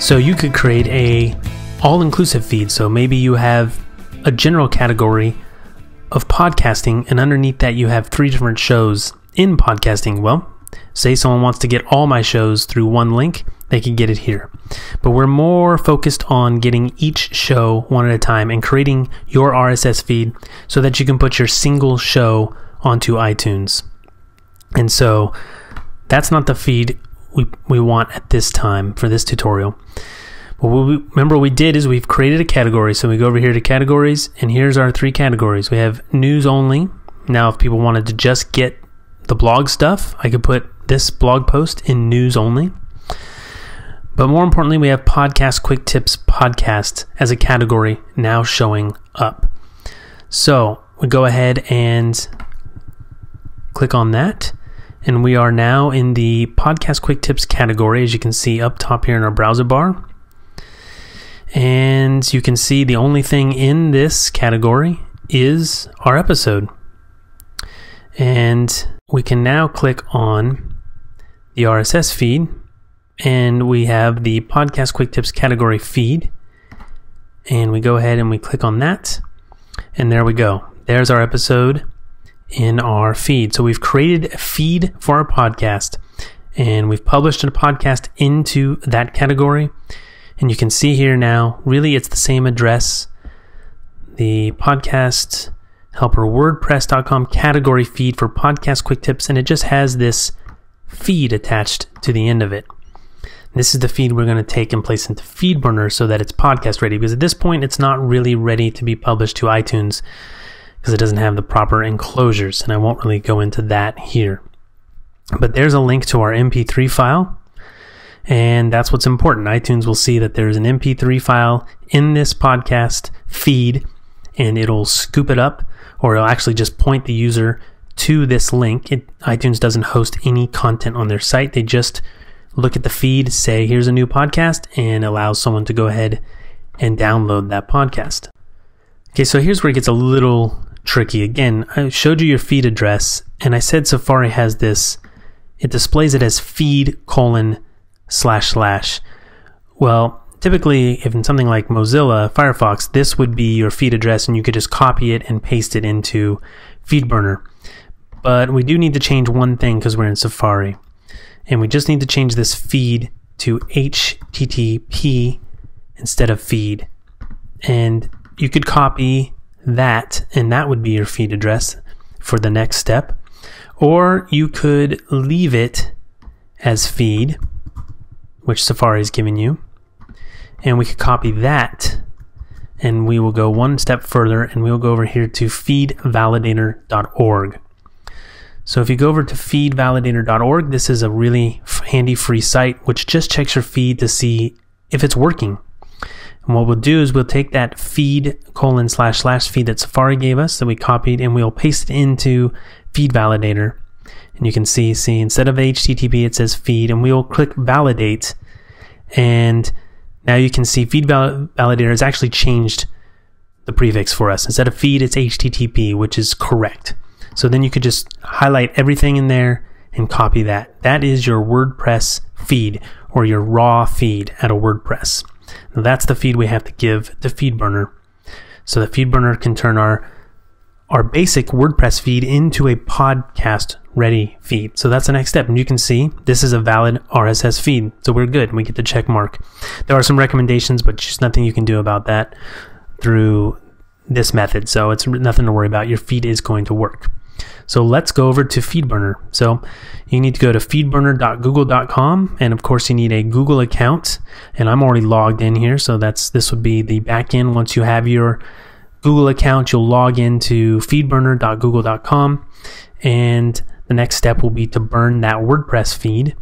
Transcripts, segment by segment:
So you could create a all-inclusive feed. So maybe you have a general category of podcasting, and underneath that you have 3 different shows in podcasting. Well, say someone wants to get all my shows through one link, they can get it here. But we're more focused on getting each show one at a time and creating your RSS feed so that you can put your single show onto iTunes. And so that's not the feed we want at this time for this tutorial. But remember what we did is we've created a category. So we go over here to categories, and here's our 3 categories. We have news only. Now if people wanted to just get the blog stuff, I could put this blog post in news only. But more importantly, we have podcast quick tips podcast as a category now showing up. So we go ahead and click on that, and we are now in the podcast quick tips category, as you can see up top here in our browser bar. And you can see the only thing in this category is our episode. And we can now click on the RSS feed, and we have the podcast quick tips category feed, and we go ahead and we click on that, and there we go. There's our episode in our feed. So we've created a feed for our podcast, and we've published a podcast into that category. And you can see here now, really it's the same address, the podcast helper wordpress.com category feed for podcast quick tips, and it just has this feed attached to the end of it. This is the feed we're going to take and place into FeedBurner so that it's podcast ready, because at this point it's not really ready to be published to iTunes because it doesn't have the proper enclosures, and I won't really go into that here. But there's a link to our MP3 file, and that's what's important. iTunes will see that there's an MP3 file in this podcast feed, and it'll scoop it up, or it'll actually just point the user to this link. iTunes doesn't host any content on their site. They just look at the feed, say here's a new podcast, and allow someone to go ahead and download that podcast. Okay, so here's where it gets a little tricky. Again, I showed you your feed address, and I said Safari has this. It displays it as feed://. Well, typically, if in something like Mozilla Firefox, this would be your feed address, and you could just copy it and paste it into FeedBurner. But we do need to change one thing because we're in Safari, and we just need to change this feed to HTTP instead of feed. And you could copy that, and that would be your feed address for the next step, or you could leave it as feed, which Safari is giving you, and we could copy that, and we will go one step further, and we'll go over here to feedvalidator.org. So if you go over to feedvalidator.org, this is a really handy free site which just checks your feed to see if it's working. And what we'll do is we'll take that feed:// feed that Safari gave us that we copied, and we'll paste it into FeedValidator. And you can see instead of HTTP it says feed, and we'll click validate, and now you can see FeedValidator has actually changed the prefix for us. Instead of feed, it's HTTP, which is correct. So then you could just highlight everything in there and copy that. That is your WordPress feed, or your raw feed at a WordPress. Now that's the feed we have to give to FeedBurner, so that FeedBurner can turn our basic WordPress feed into a podcast ready feed. So that's the next step, and you can see this is a valid RSS feed, so we're good and we get the check mark. There are some recommendations, but just nothing you can do about that through this method, so it's nothing to worry about. Your feed is going to work. So let's go over to FeedBurner. So you need to go to feedburner.google.com, and of course you need a Google account, and I'm already logged in here, so this would be the back end. Once you have your Google account, you'll log into feedburner.google.com, and the next step will be to burn that WordPress feed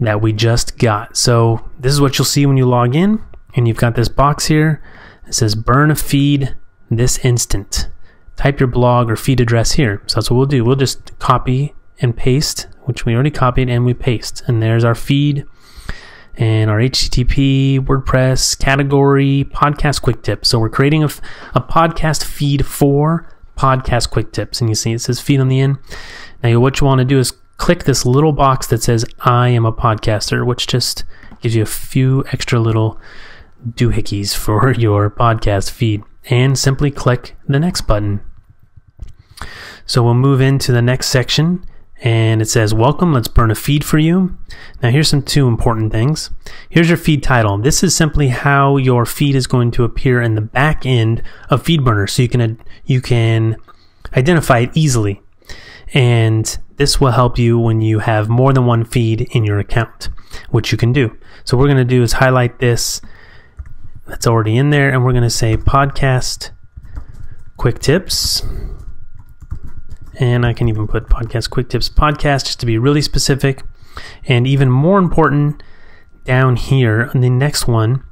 that we just got. So this is what you'll see when you log in, and you've got this box here. It says burn a feed this instant. Type your blog or feed address here. So that's what we'll do. We'll just copy and paste, which we already copied, and we paste. And there's our feed and our HTTP, WordPress, category, podcast quick tips. So we're creating a podcast feed for podcast quick tips, and you see it says feed on the end. Now what you want to do is click this little box that says I am a podcaster, which just Gives you a few extra little doohickeys for your podcast feed. And simply click the next button. So we'll move into the next section, and it says, welcome, let's burn a feed for you. Now here's two important things. Here's your feed title. This is simply how your feed is going to appear in the back end of FeedBurner, so you can identify it easily. And this will help you when you have more than one feed in your account, which you can do. So what we're gonna do is highlight this that's already in there, and we're gonna say podcast quick tips. And I can even put podcast quick tips podcast just to be really specific. And even more important, down here on the next one,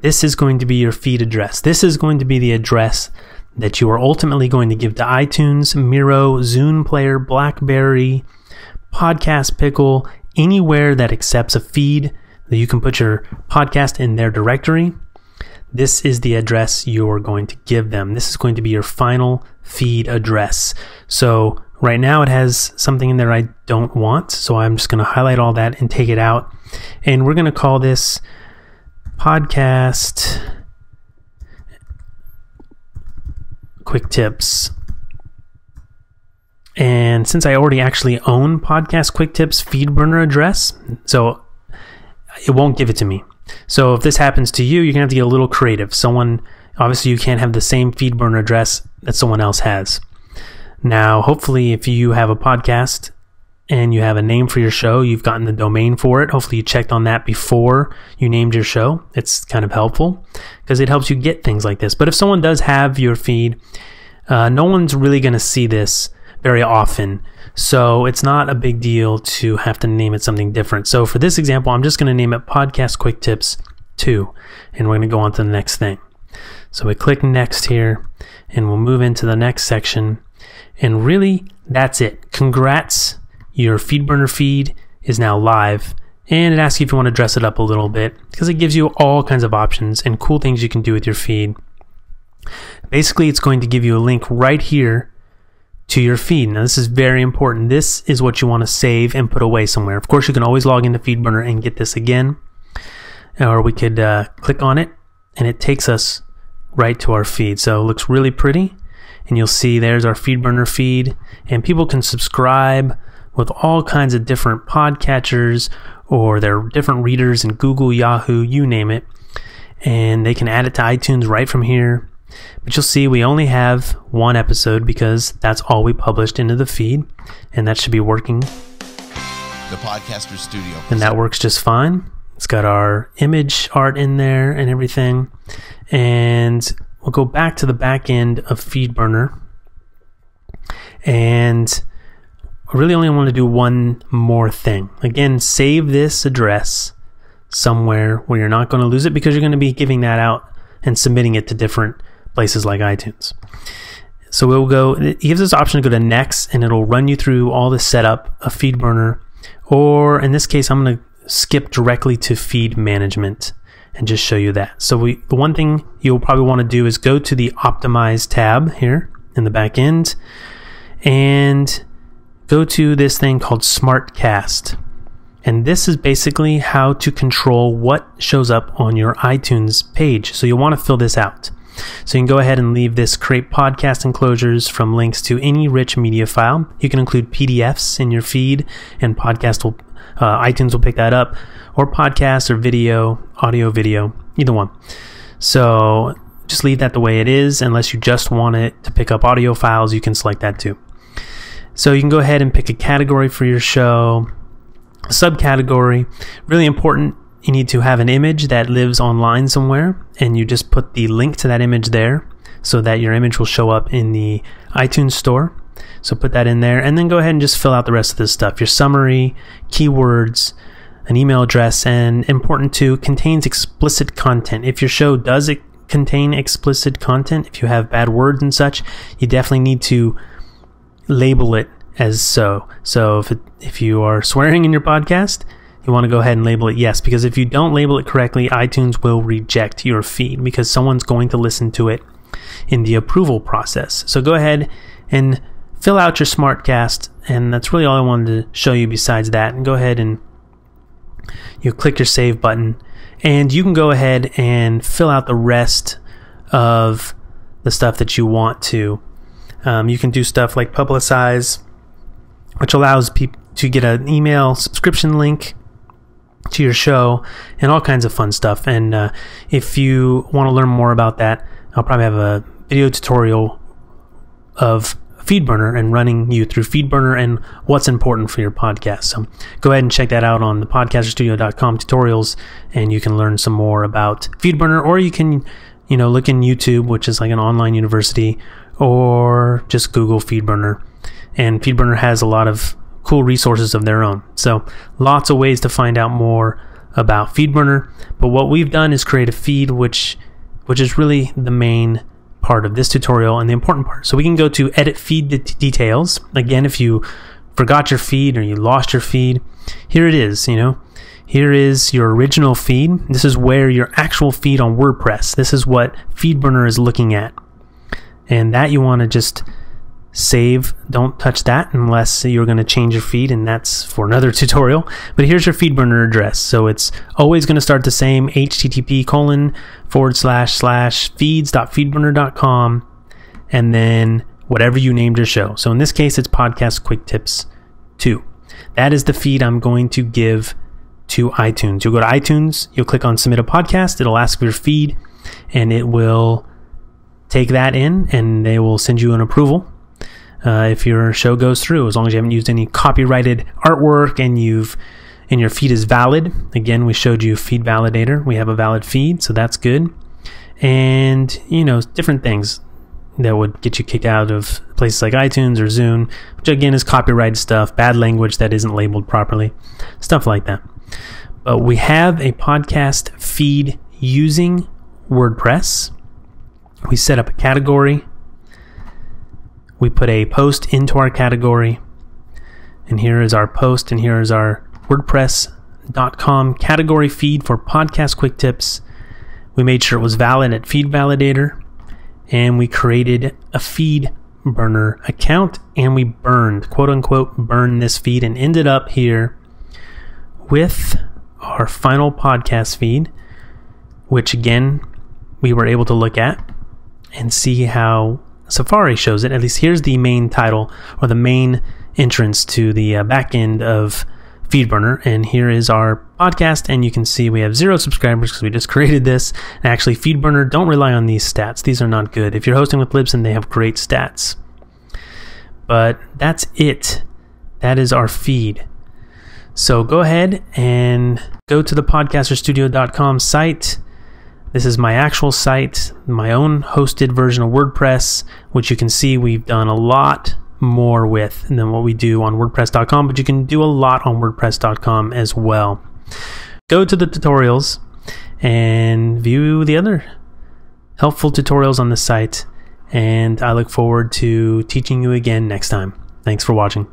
this is going to be your feed address. This is going to be the address that you are ultimately going to give to iTunes, Miro, Zune Player, Blackberry, Podcast Pickle, anywhere that accepts a feed that you can put your podcast in their directory. This is the address you're going to give them. This is going to be your final feed address. So right now it has something in there I don't want, so I'm just going to highlight all that and take it out. And we're going to call this podcast quick tips. And since I already actually own podcast quick tips FeedBurner address, so it won't give it to me. So if this happens to you, you're gonna have to get a little creative. Someone, obviously you can't have the same FeedBurner address that someone else has. Now, hopefully if you have a podcast and you have a name for your show, you've gotten the domain for it. Hopefully you checked on that before you named your show. It's kind of helpful because it helps you get things like this. But if someone does have your feed, no one's really gonna see this very often. So it's not a big deal to have to name it something different. So for this example, I'm just going to name it Podcast Quick Tips 2, and we're going to go on to the next thing. So we click next here, and we'll move into the next section. And really, that's it. Congrats, your FeedBurner feed is now live. And it asks you if you want to dress it up a little bit, because it gives you all kinds of options and cool things you can do with your feed. Basically, it's going to give you a link right here to your feed. Now this is very important. This is what you want to save and put away somewhere. Of course, you can always log into FeedBurner and get this again, or we could click on it and it takes us right to our feed. So it looks really pretty, and you'll see there's our FeedBurner feed, and people can subscribe with all kinds of different podcatchers or their different readers in Google, Yahoo, you name it, and they can add it to iTunes right from here. But you'll see we only have one episode because that's all we published into the feed, and that should be working. The Podcaster Studio. And that works just fine. It's got our image art in there and everything. And we'll go back to the back end of FeedBurner. And I really only want to do one more thing. Again, save this address somewhere where you're not going to lose it, because you're going to be giving that out and submitting it to different places like iTunes. So we'll go, it gives us the option to go to next, and it'll run you through all the setup of FeedBurner, or in this case I'm going to skip directly to feed management and just show you that. So the one thing you'll probably want to do is go to the optimize tab here in the back end and go to this thing called SmartCast. And this is basically how to control what shows up on your iTunes page. So you'll want to fill this out. So you can go ahead and leave this create podcast enclosures from links to any rich media file. You can include PDFs in your feed, and iTunes will pick that up, or podcasts, or video, audio, video, either one. So just leave that the way it is, unless you just want it to pick up audio files, you can select that too. So you can go ahead and pick a category for your show. Subcategory, really important, you need to have an image that lives online somewhere, and you just put the link to that image there so that your image will show up in the iTunes store. So put that in there, and then go ahead and just fill out the rest of this stuff. Your summary, keywords, an email address, and important too, contains explicit content. If your show does contain explicit content, if you have bad words and such, you definitely need to label it as so. So if you are swearing in your podcast, you want to go ahead and label it yes, because if you don't label it correctly, iTunes will reject your feed because someone's going to listen to it in the approval process. So go ahead and fill out your SmartCast, and that's really all I wanted to show you besides that. And go ahead and you click your save button, and you can go ahead and fill out the rest of the stuff that you want to. You can do stuff like publicize, which allows people to get an email subscription link to your show and all kinds of fun stuff. And if you want to learn more about that, I'll probably have a video tutorial of FeedBurner and running you through FeedBurner and what's important for your podcast. So go ahead and check that out on the podcasterstudio.com tutorials, and you can learn some more about FeedBurner, or you can, you know, look in YouTube, which is like an online university, or just Google FeedBurner. And FeedBurner has a lot of cool resources of their own. So lots of ways to find out more about FeedBurner. But what we've done is create a feed, which is really the main part of this tutorial and the important part. So we can go to edit feed details. Again, if you forgot your feed or you lost your feed, here it is. You know, here is your original feed. This is where your actual feed on WordPress. This is what FeedBurner is looking at, and that you want to just save. Don't touch that unless you're going to change your feed, and that's for another tutorial. But here's your FeedBurner address. So it's always going to start the same: http://feeds.feedburner.com, and then whatever you named your show. So in this case, it's Podcast Quick Tips 2. That is the feed I'm going to give to iTunes. You'll go to iTunes, you'll click on Submit a Podcast, it'll ask for your feed, and it will take that in, and they will send you an approval. If your show goes through, as long as you haven't used any copyrighted artwork and your feed is valid. Again, we showed you Feed Validator. We have a valid feed, so that's good. And, you know, different things that would get you kicked out of places like iTunes or Zune, which again is copyrighted stuff, bad language that isn't labeled properly, stuff like that. But we have a podcast feed using WordPress. We set up a category. We put a post into our category, and here is our post, and here is our WordPress.com category feed for Podcast Quick Tips. We made sure it was valid at Feed Validator, and we created a FeedBurner account, and we burned, quote unquote, burned this feed, and ended up here with our final podcast feed, which again, we were able to look at and see how Safari shows it. At least here's the main title or the main entrance to the back end of FeedBurner, and here is our podcast, and you can see we have 0 subscribers because we just created this. And actually, FeedBurner, don't rely on these stats. These are not good. If you're hosting with Libsyn, they have great stats. But that's it. That is our feed. So go ahead and go to the podcasterstudio.com site. This is my actual site, my own hosted version of WordPress, which you can see we've done a lot more with than what we do on WordPress.com, but you can do a lot on WordPress.com as well. Go to the tutorials and view the other helpful tutorials on the site, and I look forward to teaching you again next time. Thanks for watching.